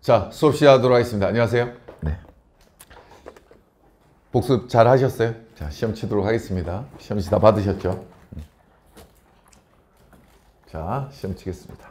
자, 수업 시작하도록 하겠습니다. 안녕하세요. 네. 복습 잘 하셨어요? 자, 시험 치도록 하겠습니다. 시험지 다 받으셨죠? 자, 시험 치겠습니다.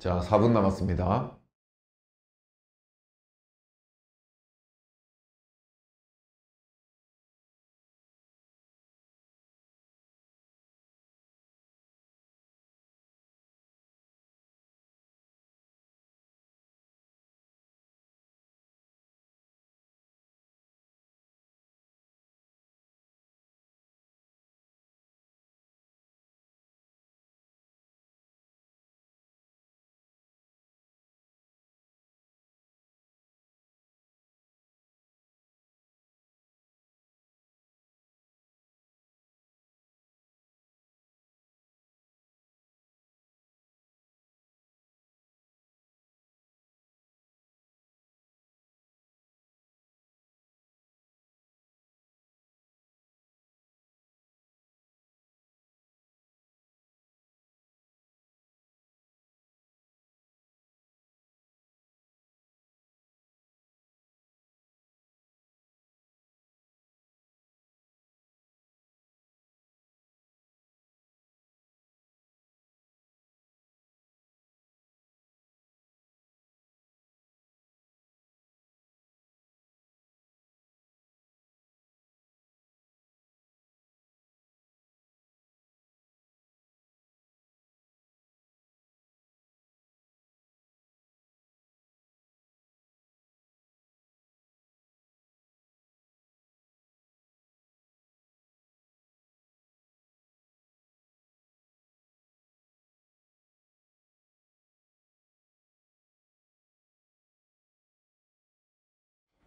자, 4분 남았습니다.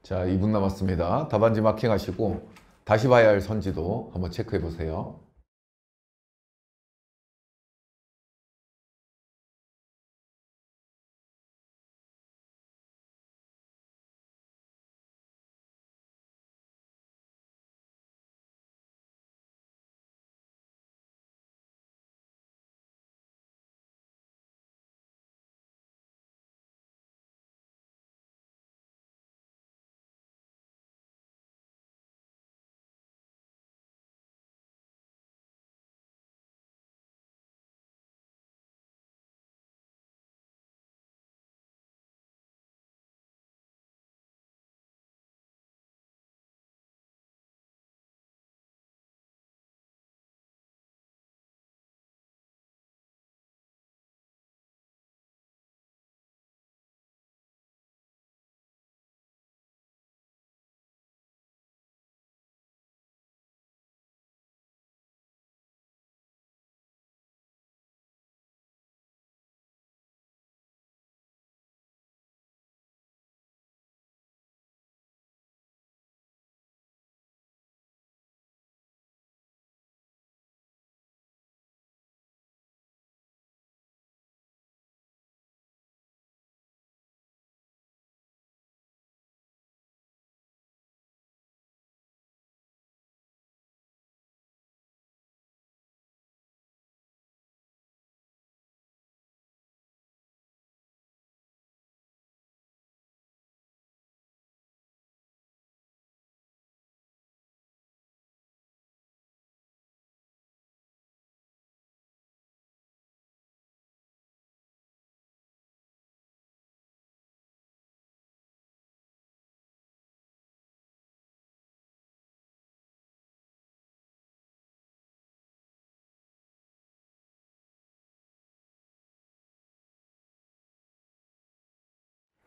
자, 2분 남았습니다. 답안지 마킹하시고 다시 봐야 할 선지도 한번 체크해 보세요.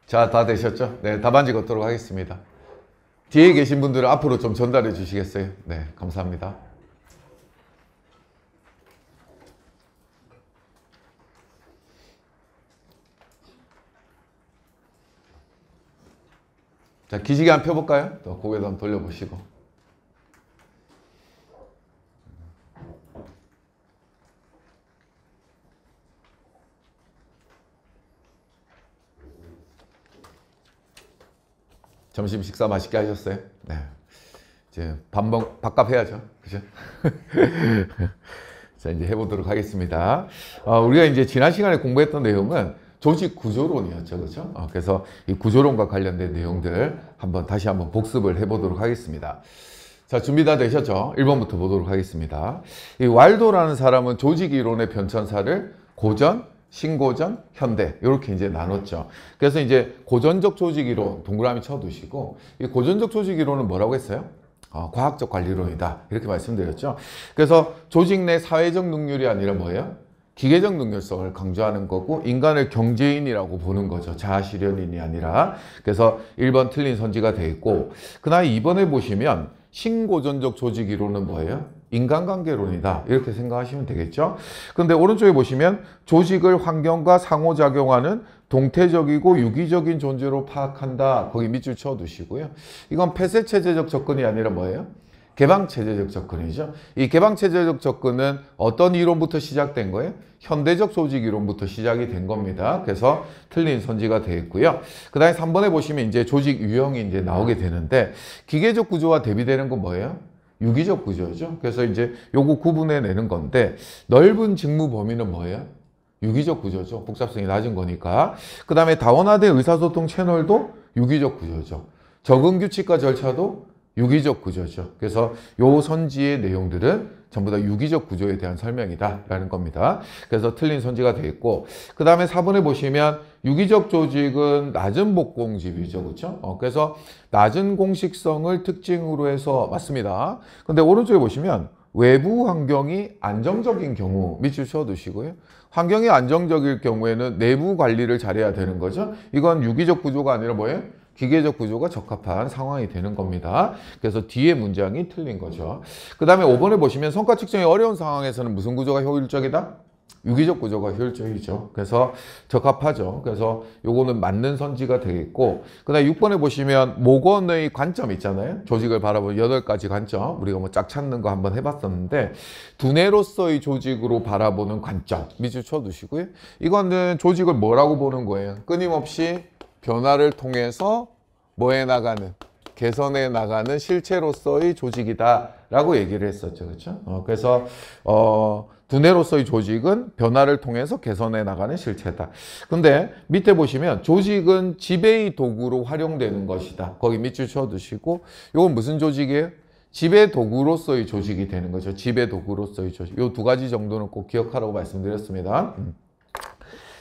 자, 다 되셨죠? 네, 답안지 걷도록 하겠습니다. 뒤에 계신 분들은 앞으로 좀 전달해 주시겠어요? 네, 감사합니다. 자, 기지개 한번 펴볼까요? 또 고개도 한번 돌려보시고. 점심 식사 맛있게 하셨어요? 네. 이제 밥값 해야죠. 그죠? 자, 이제 해보도록 하겠습니다. 우리가 이제 지난 시간에 공부했던 내용은 조직 구조론이었죠. 그죠? 그래서 이 구조론과 관련된 내용들 다시 한번 복습을 해보도록 하겠습니다. 자, 준비 다 되셨죠? 1번부터 보도록 하겠습니다. 이 왈도라는 사람은 조직 이론의 변천사를 고전, 신고전, 현대 이렇게 이제 나눴죠. 그래서 이제 고전적 조직 이론 동그라미 쳐두시고, 이 고전적 조직 이론은 뭐라고 했어요? 과학적 관리론이다 이렇게 말씀드렸죠. 그래서 조직 내 사회적 능률이 아니라 뭐예요? 기계적 능률성을 강조하는 거고, 인간을 경제인이라고 보는 거죠. 자아실현인이 아니라. 그래서 1번 틀린 선지가 돼 있고, 그다음에 2번에 보시면 신고전적 조직 이론은 뭐예요? 인간관계론이다 이렇게 생각하시면 되겠죠. 그런데 오른쪽에 보시면 조직을 환경과 상호작용하는 동태적이고 유기적인 존재로 파악한다, 거기 밑줄 쳐두시고요. 이건 폐쇄체제적 접근이 아니라 뭐예요? 개방체제적 접근이죠. 이 개방체제적 접근은 어떤 이론부터 시작된 거예요? 현대적 조직 이론부터 시작이 된 겁니다. 그래서 틀린 선지가 되겠고요. 그 다음에 3번에 보시면 이제 조직 유형이 이제 나오게 되는데, 기계적 구조와 대비되는 건 뭐예요? 유기적 구조죠. 그래서 이제 요거 구분해 내는 건데, 넓은 직무 범위는 뭐예요? 유기적 구조죠. 복잡성이 낮은 거니까. 그 다음에 다원화된 의사소통 채널도 유기적 구조죠. 적응 규칙과 절차도 유기적 구조죠. 그래서 요 선지의 내용들은 전부 다 유기적 구조에 대한 설명이다 라는 겁니다. 그래서 틀린 선지가 되겠고, 그 다음에 4번에 보시면 유기적 조직은 낮은 복공집이죠. 그렇죠? 그래서 낮은 공식성을 특징으로 해서 맞습니다. 근데 오른쪽에 보시면 외부 환경이 안정적인 경우 밑줄 쳐두시고요. 환경이 안정적일 경우에는 내부 관리를 잘해야 되는 거죠. 이건 유기적 구조가 아니라 뭐예요? 기계적 구조가 적합한 상황이 되는 겁니다. 그래서 뒤에 문장이 틀린 거죠. 그 다음에 5번에 보시면 성과 측정이 어려운 상황에서는 무슨 구조가 효율적이다? 유기적 구조가 효율적이죠. 그래서 적합하죠. 그래서 요거는 맞는 선지가 되겠고, 그 다음에 6번에 보시면 목원의 관점 있잖아요. 조직을 바라보는 8가지 관점, 우리가 뭐 짝 찾는 거 한번 해봤었는데, 두뇌로서의 조직으로 바라보는 관점 밑줄 쳐두시고요. 이거는 조직을 뭐라고 보는 거예요? 끊임없이 변화를 통해서 뭐해 나가는, 개선해 나가는 실체로서의 조직이다 라고 얘기를 했었죠. 그렇죠? 그래서 두뇌로서의 조직은 변화를 통해서 개선해 나가는 실체다. 근데 밑에 보시면 조직은 지배의 도구로 활용되는 것이다. 거기 밑줄 쳐두시고, 이건 무슨 조직이에요? 지배 도구로서의 조직이 되는 거죠. 지배 도구로서의 조직. 이 2가지 정도는 꼭 기억하라고 말씀드렸습니다.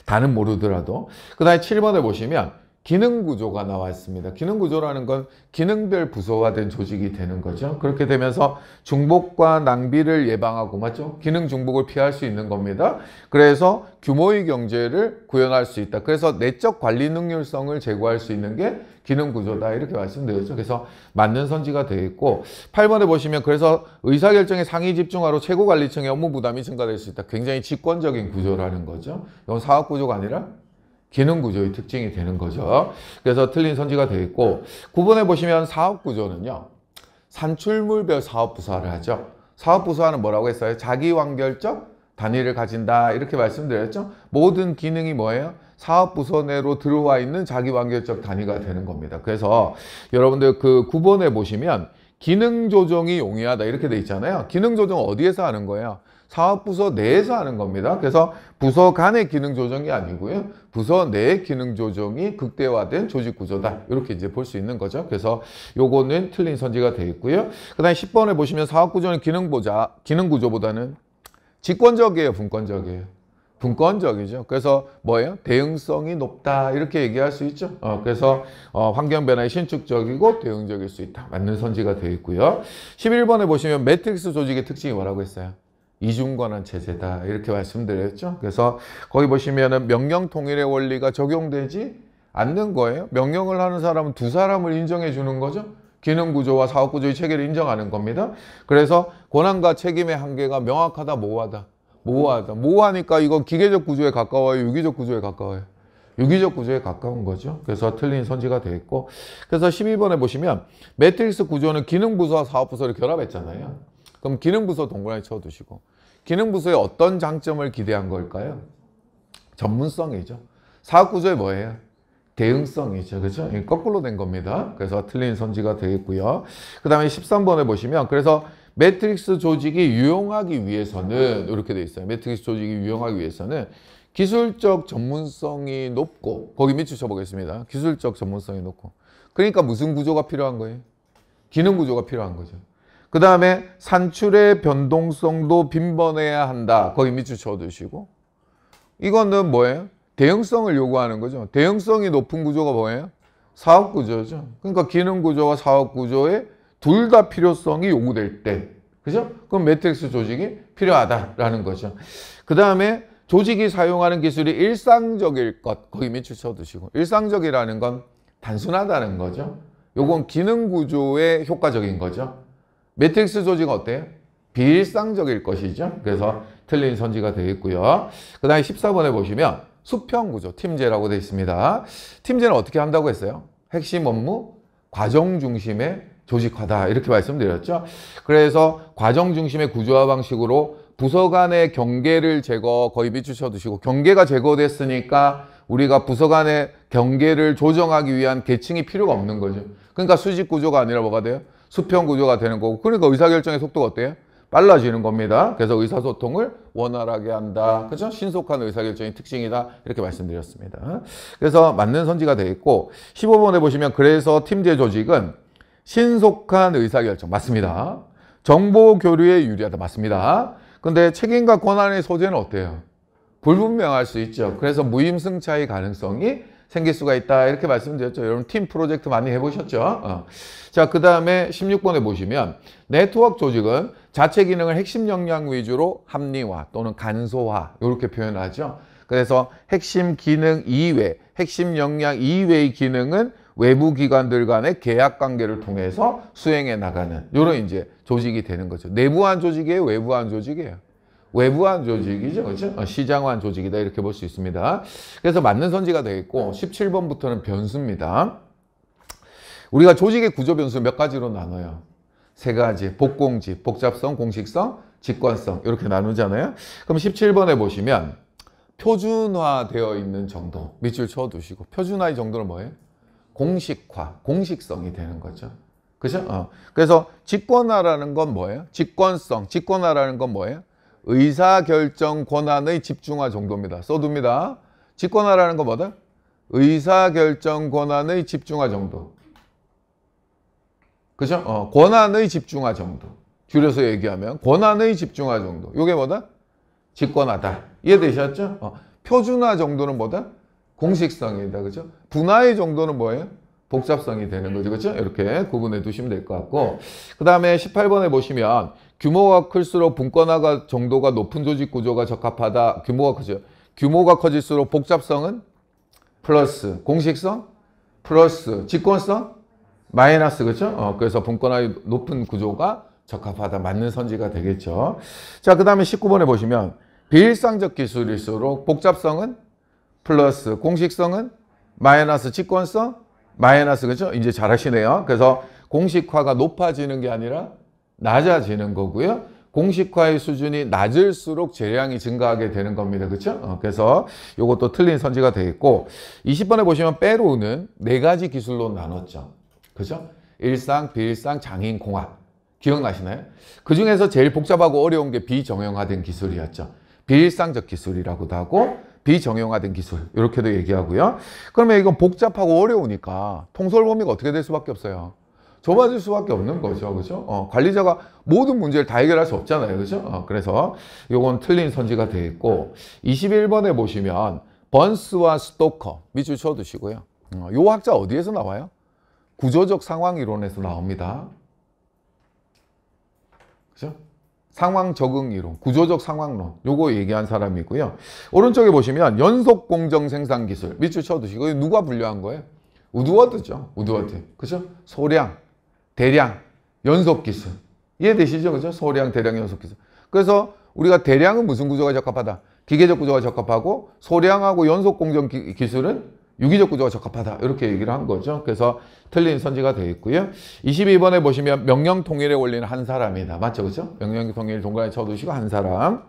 다는 모르더라도. 그 다음에 7번에 보시면 기능구조가 나와 있습니다. 기능구조라는 건 기능별 부서화된 조직이 되는 거죠. 그렇게 되면서 중복과 낭비를 예방하고, 맞죠? 기능 중복을 피할 수 있는 겁니다. 그래서 규모의 경제를 구현할 수 있다. 그래서 내적 관리 능률성을 제고할 수 있는 게 기능구조다, 이렇게 말씀드렸죠. 그래서 맞는 선지가 되겠고, 8번에 보시면 그래서 의사결정의 상위 집중화로 최고관리층의 업무 부담이 증가될 수 있다. 굉장히 직권적인 구조라는 거죠. 이건 사업구조가 아니라 기능구조의 특징이 되는 거죠. 그래서 틀린 선지가 되겠고, 9번에 보시면 사업구조는요, 산출물별 사업부서화를 하죠. 사업부서화는 뭐라고 했어요? 자기완결적 단위를 가진다, 이렇게 말씀드렸죠. 모든 기능이 뭐예요? 사업부서 내로 들어와 있는 자기완결적 단위가 되는 겁니다. 그래서 여러분들 그 9번에 보시면 기능조정이 용이하다, 이렇게 돼 있잖아요. 기능조정 어디에서 하는 거예요? 사업부서 내에서 하는 겁니다. 그래서 부서 간의 기능조정이 아니고요, 부서 내의 기능조정이 극대화된 조직구조다, 이렇게 이제 볼 수 있는 거죠. 그래서 요거는 틀린 선지가 되어 있고요. 그 다음에 10번에 보시면 사업구조는 기능구조보다는 직권적이에요, 분권적이에요? 분권적이죠. 그래서 뭐예요? 대응성이 높다, 이렇게 얘기할 수 있죠. 그래서 환경 변화에 신축적이고 대응적일 수 있다. 맞는 선지가 되어 있고요. 11번에 보시면 매트릭스 조직의 특징이 뭐라고 했어요? 이중관한 체제다, 이렇게 말씀드렸죠. 그래서 거기 보시면은 명령 통일의 원리가 적용되지 않는 거예요. 명령을 하는 사람은 2사람을 인정해 주는 거죠. 기능구조와 사업구조의 체계를 인정하는 겁니다. 그래서 권한과 책임의 한계가 명확하다, 모호하다. 모호하니까 이거 기계적 구조에 가까워요, 유기적 구조에 가까워요? 유기적 구조에 가까운 거죠. 그래서 틀린 선지가 되겠고, 그래서 12번에 보시면 매트릭스 구조는 기능부서와 사업부서를 결합했잖아요. 그럼 기능부서 동그라미 쳐두시고, 기능부서에 어떤 장점을 기대한 걸까요? 전문성이죠. 사업구조에 뭐예요? 대응성이죠. 그렇죠? 거꾸로 된 겁니다. 그래서 틀린 선지가 되겠고요. 그 다음에 13번에 보시면 그래서 매트릭스 조직이 유용하기 위해서는, 이렇게 돼 있어요. 매트릭스 조직이 유용하기 위해서는 기술적 전문성이 높고, 거기 밑줄 쳐보겠습니다. 기술적 전문성이 높고, 그러니까 무슨 구조가 필요한 거예요? 기능구조가 필요한 거죠. 그 다음에 산출의 변동성도 빈번해야 한다. 거기 밑줄 쳐두시고, 이거는 뭐예요? 대응성을 요구하는 거죠. 대응성이 높은 구조가 뭐예요? 사업구조죠. 그러니까 기능구조와 사업구조의 둘 다 필요성이 요구될 때, 그죠? 그럼 매트릭스 조직이 필요하다라는 거죠. 그 다음에 조직이 사용하는 기술이 일상적일 것, 거기 밑줄 쳐두시고, 일상적이라는 건 단순하다는 거죠. 요건 기능구조의 효과적인 거죠. 매트릭스 조직은 어때요? 비일상적일 것이죠. 그래서 틀린 선지가 되겠고요. 그 다음에 14번에 보시면 수평구조, 팀제라고 되어 있습니다. 팀제는 어떻게 한다고 했어요? 핵심 업무, 과정 중심의 조직화다, 이렇게 말씀드렸죠. 그래서 과정 중심의 구조화 방식으로 부서 간의 경계를 제거, 거의 밑줄 쳐두시고, 경계가 제거됐으니까 우리가 부서 간의 경계를 조정하기 위한 계층이 필요가 없는 거죠. 그러니까 수직구조가 아니라 뭐가 돼요? 수평구조가 되는 거고, 그러니까 의사결정의 속도가 어때요? 빨라지는 겁니다. 그래서 의사소통을 원활하게 한다. 그렇죠? 신속한 의사결정이 특징이다, 이렇게 말씀드렸습니다. 그래서 맞는 선지가 되겠고, 15번에 보시면 그래서 팀제 조직은 신속한 의사결정, 맞습니다. 정보 교류에 유리하다, 맞습니다. 근데 책임과 권한의 소재는 어때요? 불분명할 수 있죠. 그래서 무임승차의 가능성이 생길 수가 있다, 이렇게 말씀드렸죠. 여러분 팀 프로젝트 많이 해보셨죠? 자, 그 다음에 16번에 보시면 네트워크 조직은 자체 기능을 핵심 역량 위주로 합리화 또는 간소화, 이렇게 표현하죠. 그래서 핵심 기능 이외, 핵심 역량 이외의 기능은 외부 기관들 간의 계약 관계를 통해서 수행해 나가는, 이런 이제 조직이 되는 거죠. 내부한 조직이에요, 외부한 조직이에요? 외부한 조직이죠. 그렇죠? 시장화한 조직이다. 이렇게 볼 수 있습니다. 그래서 맞는 선지가 되겠고 17번부터는 변수입니다. 우리가 조직의 구조 변수 몇 가지로 나눠요. 세 가지. 복공지, 복잡성, 공식성, 직관성 이렇게 나누잖아요. 그럼 17번에 보시면 표준화되어 있는 정도 밑줄 쳐두시고 표준화의 정도는 뭐예요? 공식화, 공식성이 되는 거죠. 그죠? 그래서 직권화라는 건 뭐예요? 직권성, 직권화라는 건 뭐예요? 의사결정 권한의 집중화 정도입니다. 써둡니다. 직권화라는 건 뭐다? 의사결정 권한의 집중화 정도. 그죠? 권한의 집중화 정도. 줄여서 얘기하면 권한의 집중화 정도. 이게 뭐다? 직권화다. 이해되셨죠? 표준화 정도는 뭐다? 공식성이다. 그죠? 분화의 정도는 뭐예요? 복잡성이 되는 거죠. 그렇죠? 이렇게 구분해 두시면 될 것 같고, 그 다음에 18번에 보시면 규모가 클수록 분권화가 정도가 높은 조직 구조가 적합하다. 규모가 크죠. 규모가 커질수록 복잡성은 플러스, 공식성 플러스, 직권성 마이너스. 그렇죠? 그래서 분권화의 높은 구조가 적합하다. 맞는 선지가 되겠죠. 자, 그 다음에 19번에 보시면 비일상적 기술일수록 복잡성은 플러스, 공식성은 마이너스, 직권성 마이너스. 그렇죠? 이제 잘 하시네요. 그래서 공식화가 높아지는 게 아니라 낮아지는 거고요. 공식화의 수준이 낮을수록 재량이 증가하게 되는 겁니다. 그렇죠? 그래서 이것도 틀린 선지가 되겠고, 20번에 보시면 빼로는 네 가지 기술로 나눴죠. 그렇죠? 일상, 비일상, 장인, 공학. 기억나시나요? 그 중에서 제일 복잡하고 어려운 게 비정형화된 기술이었죠. 비일상적 기술이라고도 하고 비정형화된 기술 이렇게도 얘기하고요. 그러면 이건 복잡하고 어려우니까 통솔 범위가 어떻게 될 수밖에 없어요? 좁아질 수밖에 없는 거죠. 그죠? 관리자가 모든 문제를 다 해결할 수 없잖아요. 그죠? 그래서 요건 틀린 선지가 되겠고, 21번에 보시면 번스와 스토커 밑줄 쳐두시고요. 요 학자 어디에서 나와요? 구조적 상황 이론에서 나옵니다. 그죠? 상황 적응 이론, 구조적 상황론, 요거 얘기한 사람이고요. 오른쪽에 보시면 연속 공정 생산 기술 밑줄 쳐두시고, 누가 분류한 거예요? 우드워드죠. 우드워드. 그죠? 소량, 대량, 연속 기술. 이해되시죠? 그죠? 소량, 대량, 연속 기술. 그래서 우리가 대량은 무슨 구조가 적합하다? 기계적 구조가 적합하고, 소량하고 연속 공정 기술은 유기적 구조가 적합하다. 이렇게 얘기를 한 거죠. 그래서 틀린 선지가 되어 있고요. 22번에 보시면 명령 통일의 원리는 한 사람이다. 맞죠? 그렇죠? 명령 통일 동그라미 쳐두시고 한 사람.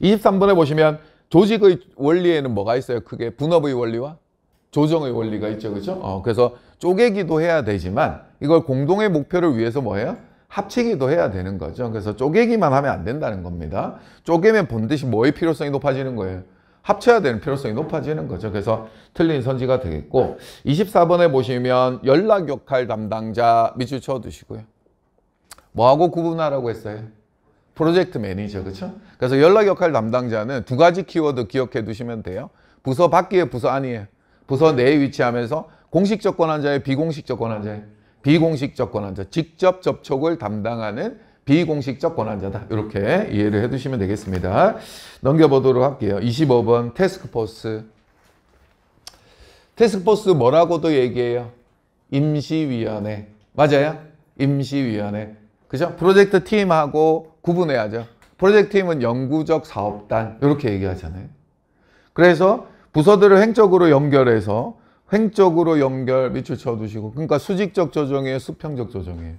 23번에 보시면 조직의 원리에는 뭐가 있어요? 크게 분업의 원리와 조정의 원리가 있죠. 그렇죠? 그래서 쪼개기도 해야 되지만 이걸 공동의 목표를 위해서 뭐예요? 합치기도 해야 되는 거죠. 그래서 쪼개기만 하면 안 된다는 겁니다. 쪼개면 반드시 뭐의 필요성이 높아지는 거예요? 합쳐야 되는 필요성이 높아지는 거죠. 그래서 틀린 선지가 되겠고, 24번에 보시면 연락 역할 담당자 밑줄 쳐두시고요. 뭐하고 구분하라고 했어요? 프로젝트 매니저. 그렇죠? 그래서 연락 역할 담당자는 두 가지 키워드 기억해 두시면 돼요. 부서 밖에 부서 안이에요. 부서 내에 위치하면서 공식적 권한자의 비공식적 권한자의 비공식적 권한자, 직접 접촉을 담당하는 비공식적 권한자다. 이렇게 이해를 해두시면 되겠습니다. 넘겨보도록 할게요. 25번 태스크포스. 태스크포스 뭐라고도 얘기해요? 임시위원회. 맞아요? 임시위원회. 그죠? 프로젝트 팀하고 구분해야죠. 프로젝트 팀은 연구적 사업단 이렇게 얘기하잖아요. 그래서 부서들을 행적으로 연결해서 횡적으로 연결 밑줄 쳐두시고, 그러니까 수직적 조정이에요, 수평적 조정이에요?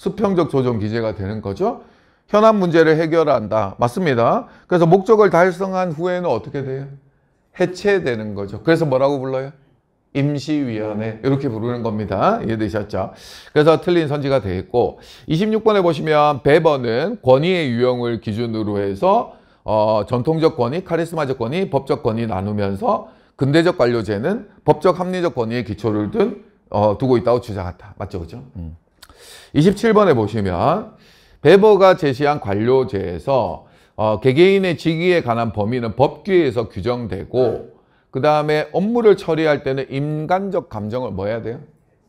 수평적 조정 기제가 되는 거죠. 현안 문제를 해결한다. 맞습니다. 그래서 목적을 달성한 후에는 어떻게 돼요? 해체되는 거죠. 그래서 뭐라고 불러요? 임시위원회. 이렇게 부르는 겁니다. 이해되셨죠? 그래서 틀린 선지가 되겠고, 26번에 보시면 배번은 권위의 유형을 기준으로 해서 전통적 권위, 카리스마적 권위, 법적 권위 나누면서 근대적 관료제는 법적 합리적 권위의 기초를 두고 있다고 주장한다. 맞죠? 그렇죠? 27번에 보시면 베버가 제시한 관료제에서 개개인의 직위에 관한 범위는 법규에서 규정되고, 그 다음에 업무를 처리할 때는 인간적 감정을 뭐 해야 돼요?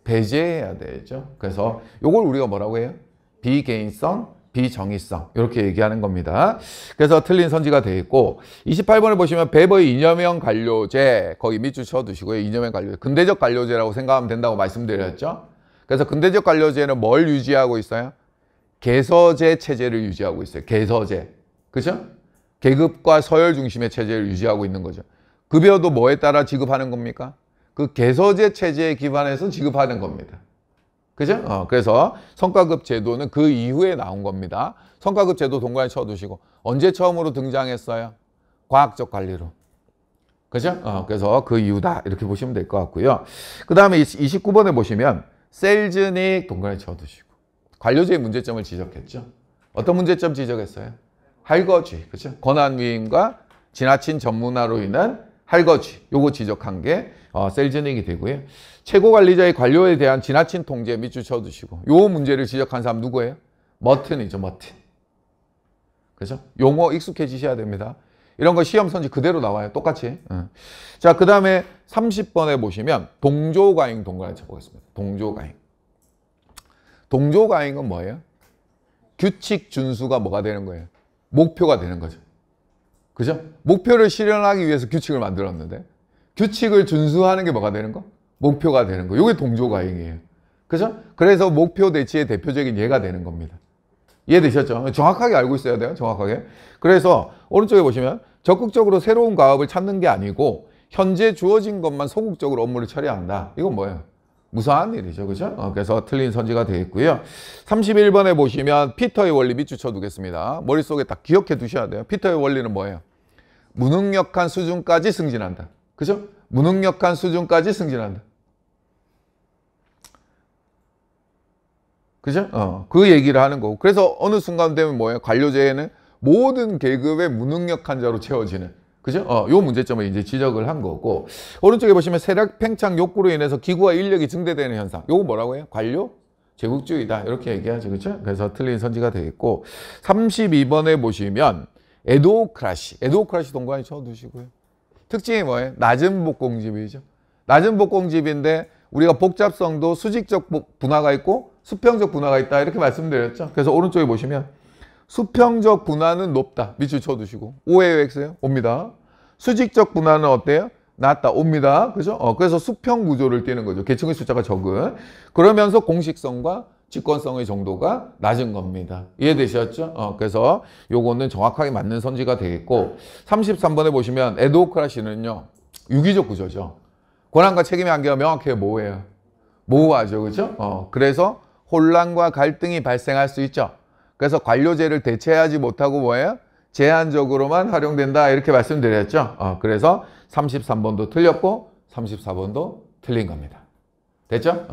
배제해야 되죠. 그래서 이걸 우리가 뭐라고 해요? 비개인성, 비정의성 이렇게 얘기하는 겁니다. 그래서 틀린 선지가 되어 있고, 28번에 보시면 베버의 이념형 관료제, 거기 밑줄 쳐두시고요. 이념형 관료제, 근대적 관료제라고 생각하면 된다고 말씀드렸죠. 그래서 근대적 관료제는 뭘 유지하고 있어요? 개서제 체제를 유지하고 있어요. 개서제. 그죠? 계급과 서열 중심의 체제를 유지하고 있는 거죠. 급여도 뭐에 따라 지급하는 겁니까? 그 개서제 체제에 기반해서 지급하는 겁니다. 그죠? 그래서 성과급 제도는 그 이후에 나온 겁니다. 성과급 제도 동관에 쳐두시고, 언제 처음으로 등장했어요? 과학적 관리로. 그죠? 그래서 그 이유다. 이렇게 보시면 될 것 같고요. 그 다음에 29번에 보시면, 셀즈닉 동관에 쳐두시고, 관료제의 문제점을 지적했죠. 어떤 문제점 지적했어요? 할거지. 그죠? 권한위임과 지나친 전문화로 인한 할거지. 요거 지적한 게 셀즈닉이 되고요. 최고관리자의 관료에 대한 지나친 통제 밑줄 쳐두시고, 요 문제를 지적한 사람 누구예요? 머튼이죠, 머튼. 그죠? 용어 익숙해지셔야 됩니다. 이런 거 시험 선지 그대로 나와요. 똑같이. 자, 그 다음에 30번에 보시면 동조과잉 동관을 쳐보겠습니다. 동조과잉. 동조과잉은 뭐예요? 규칙 준수가 뭐가 되는 거예요? 목표가 되는 거죠. 그죠? 목표를 실현하기 위해서 규칙을 만들었는데 규칙을 준수하는 게 뭐가 되는 거? 목표가 되는 거. 이게 동조과잉이에요. 그죠? 그래서 목표 대치의 대표적인 예가 되는 겁니다. 이해되셨죠? 정확하게 알고 있어야 돼요. 정확하게. 그래서 오른쪽에 보시면 적극적으로 새로운 과업을 찾는 게 아니고 현재 주어진 것만 소극적으로 업무를 처리한다. 이건 뭐예요? 무사한 일이죠. 그죠? 그래서 틀린 선지가 되겠고요. 31번에 보시면 피터의 원리 밑줄 쳐두겠습니다. 머릿속에 딱 기억해 두셔야 돼요. 피터의 원리는 뭐예요? 무능력한 수준까지 승진한다. 그죠? 무능력한 수준까지 승진한다. 그죠? 그 얘기를 하는 거고. 그래서 어느 순간 되면 뭐예요? 관료제에는 모든 계급의 무능력한 자로 채워지는. 그죠? 요 문제점을 이제 지적을 한 거고. 오른쪽에 보시면 세력 팽창 욕구로 인해서 기구와 인력이 증대되는 현상. 요거 뭐라고 해요? 관료? 제국주의다. 이렇게 얘기하죠. 그죠? 그래서 틀린 선지가 되겠고. 32번에 보시면 에도크라시. 에도크라시 동관에 쳐두시고요. 특징이 뭐예요? 낮은 복공집이죠. 낮은 복공집인데 우리가 복잡성도 수직적 분화가 있고 수평적 분화가 있다 이렇게 말씀드렸죠. 그래서 오른쪽에 보시면 수평적 분화는 높다. 밑줄 쳐두시고 5예요 X예요? 옵니다. 수직적 분화는 어때요? 낮다. 옵니다. 그죠? 그래서 수평 구조를 띄는 거죠. 계층의 숫자가 적은. 그러면서 공식성과 직권성의 정도가 낮은 겁니다. 이해되셨죠? 그래서 요거는 정확하게 맞는 선지가 되겠고 33번에 보시면 에도크라시는요. 유기적 구조죠. 권한과 책임의 한계가 명확해요. 뭐예요? 모호하죠. 그죠? 그래서 혼란과 갈등이 발생할 수 있죠. 그래서 관료제를 대체하지 못하고 뭐예요? 제한적으로만 활용된다 이렇게 말씀드렸죠. 그래서 33번도 틀렸고 34번도 틀린 겁니다. 됐죠?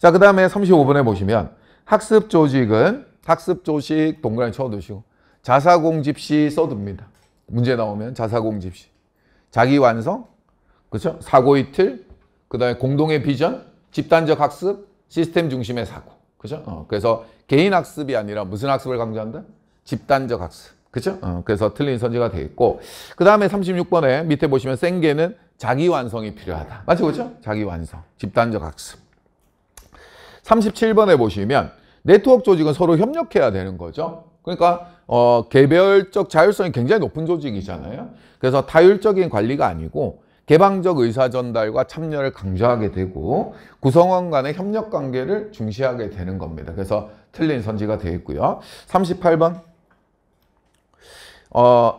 자, 그 다음에 35번에 보시면 학습조직은 학습조직 동그라미 쳐두시고 자사공집시 써둡니다. 문제 나오면 자사공집시. 자기완성, 그렇죠? 사고이틀, 그 다음에 공동의 비전, 집단적 학습, 시스템 중심의 사고. 그죠? 그래서 개인 학습이 아니라 무슨 학습을 강조한다? 집단적 학습. 그죠? 그래서 틀린 선지가 되겠고. 그 다음에 36번에 밑에 보시면 생계는 자기 완성이 필요하다. 맞죠? 그죠? 자기 완성. 집단적 학습. 37번에 보시면 네트워크 조직은 서로 협력해야 되는 거죠. 그러니까, 개별적 자율성이 굉장히 높은 조직이잖아요. 그래서 타율적인 관리가 아니고, 개방적 의사전달과 참여를 강조하게 되고 구성원 간의 협력관계를 중시하게 되는 겁니다. 그래서 틀린 선지가 되겠고요. 38번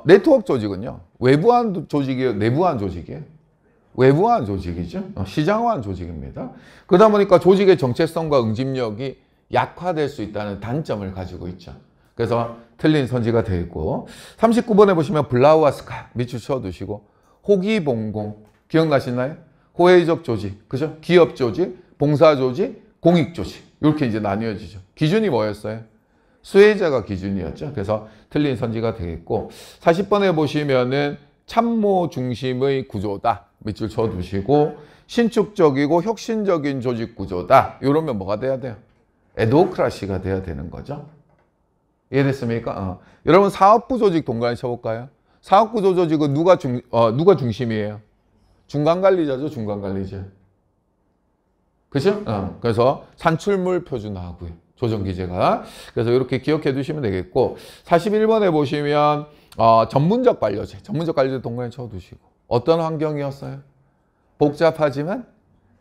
네트워크 조직은요. 외부한 조직이에요? 내부한 조직이에요? 외부한 조직이죠. 시장화한 조직입니다. 그러다 보니까 조직의 정체성과 응집력이 약화될 수 있다는 단점을 가지고 있죠. 그래서 틀린 선지가 되겠고 39번에 보시면 블라우와 스카 밑줄 쳐두시고 호기봉공, 기억나시나요? 호혜적 조직, 그죠? 기업 조직, 봉사 조직, 공익 조직 이렇게 이제 나뉘어지죠. 기준이 뭐였어요? 수혜자가 기준이었죠. 그래서 틀린 선지가 되겠고 40번에 보시면은 참모 중심의 구조다. 밑줄 쳐두시고 신축적이고 혁신적인 조직 구조다. 이러면 뭐가 돼야 돼요? 에도크라시가 돼야 되는 거죠. 이해됐습니까? 여러분 사업부 조직 동그라미 쳐볼까요? 사업구조 조직은 누가 중심이에요? 중간관리자죠, 중간관리자. 그죠? 그래서 산출물 표준화하고요. 조정기제가. 그래서 이렇게 기억해 두시면 되겠고, 41번에 보시면, 전문적 관료제 동그라미 쳐 두시고, 어떤 환경이었어요? 복잡하지만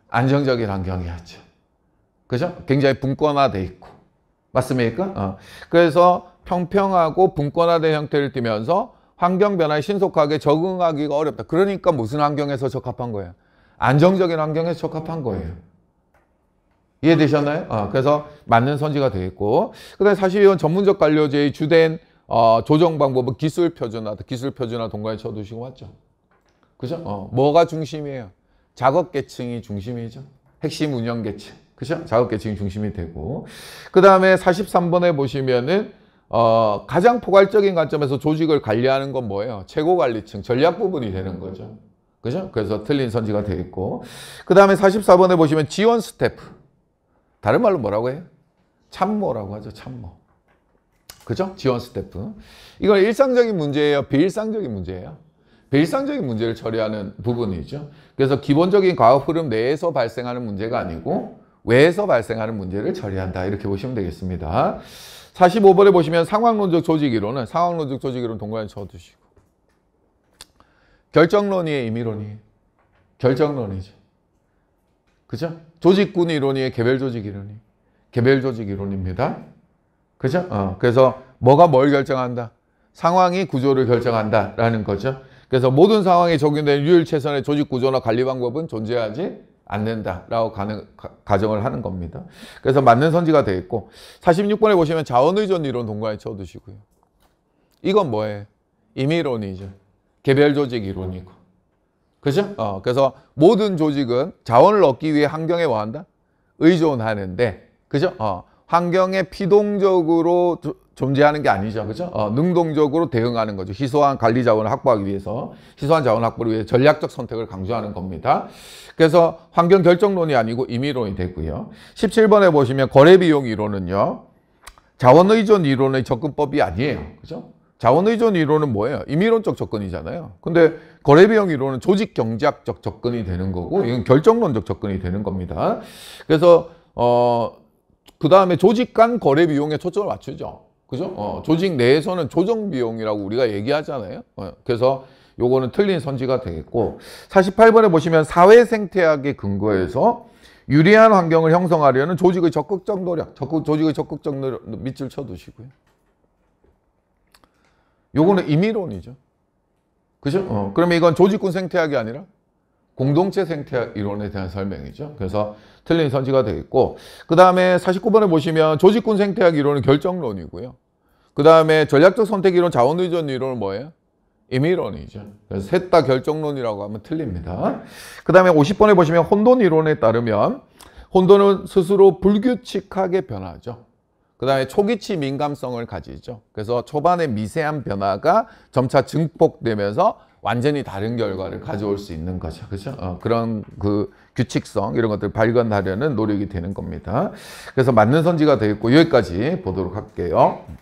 안정적인 환경이었죠. 그죠? 굉장히 분권화되어 있고. 맞습니까? 그래서, 평평하고 분권화된 형태를 띠면서 환경 변화에 신속하게 적응하기가 어렵다. 그러니까 무슨 환경에서 적합한 거예요? 안정적인 환경에서 적합한 거예요. 이해되셨나요? 그래서 맞는 선지가 되겠고, 그 다음에 사실 이건 전문적 관료제의 주된 조정 방법은 기술 표준화 동간에 쳐두시고 맞죠? 그죠? 뭐가 중심이에요? 작업계층이 중심이죠. 핵심 운영계층. 그죠? 작업계층이 중심이 되고, 그 다음에 43번에 보시면은 가장 포괄적인 관점에서 조직을 관리하는 건 뭐예요? 최고관리층, 전략 부분이 되는 거죠. 그죠? 그래서 틀린 선지가 되겠고, 그 다음에 44번에 보시면 지원 스태프. 다른 말로 뭐라고 해요? 참모라고 하죠. 참모. 그죠? 지원 스태프. 이건 일상적인 문제예요? 비일상적인 문제예요? 비일상적인 문제를 처리하는 부분이죠. 그래서 기본적인 과업 흐름 내에서 발생하는 문제가 아니고 외에서 발생하는 문제를 처리한다. 이렇게 보시면 되겠습니다. 45번에 보시면 상황론적 조직 이론은 동그라미 쳐두시고, 결정론이에요, 임의론이에요? 결정론이죠. 그죠? 조직군 이론이에요, 개별조직 이론이에요? 개별조직 이론입니다. 그죠? 그래서 뭐가 뭘 결정한다? 상황이 구조를 결정한다라는 거죠. 그래서 모든 상황에 적용되는 유일최선의 조직구조나 관리방법은 존재하지 않는다라고 가정을 하는 겁니다. 그래서 맞는 선지가 되겠고, 46번에 보시면 자원의존 이론 동그라미 쳐두시고요. 이건 뭐예요? 임의론이죠. 개별조직 이론이고. 그죠? 그래서 모든 조직은 자원을 얻기 위해 환경에 뭐한다? 의존하는데, 그죠? 환경에 피동적으로 존재하는 게 아니죠. 그죠? 능동적으로 대응하는 거죠. 희소한 관리 자원을 확보하기 위해서, 희소한 자원 확보를 위해 전략적 선택을 강조하는 겁니다. 그래서 환경 결정론이 아니고 임의론이 되고요. 17번에 보시면 거래 비용 이론은요, 자원 의존 이론의 접근법이 아니에요. 그죠? 자원 의존 이론은 뭐예요? 임의론적 접근이잖아요. 근데 거래 비용 이론은 조직 경제학적 접근이 되는 거고, 이건 결정론적 접근이 되는 겁니다. 그래서 그 다음에 조직 간 거래 비용에 초점을 맞추죠. 그죠? 조직 내에서는 조정 비용이라고 우리가 얘기하잖아요. 그래서 요거는 틀린 선지가 되겠고, 48번에 보시면 사회 생태학의 근거에서 유리한 환경을 형성하려는 조직의 적극적 노력, 밑줄 쳐두시고요. 요거는 임의론이죠. 그죠? 그러면 이건 조직군 생태학이 아니라 공동체 생태학 이론에 대한 설명이죠. 그래서 틀린 선지가 되겠고, 그 다음에 49번에 보시면 조직군 생태학 이론은 결정론이고요. 그 다음에 전략적 선택 이론, 자원의존 이론은 뭐예요? 임의론이죠. 그래서 셋 다 결정론이라고 하면 틀립니다. 그 다음에 50번에 보시면 혼돈 이론에 따르면 혼돈은 스스로 불규칙하게 변하죠. 그 다음에 초기치 민감성을 가지죠. 그래서 초반에 미세한 변화가 점차 증폭되면서 완전히 다른 결과를 가져올 수 있는 거죠. 그죠? 그런 규칙성, 이런 것들을 발견하려는 노력이 되는 겁니다. 그래서 맞는 선지가 되겠고, 여기까지 보도록 할게요.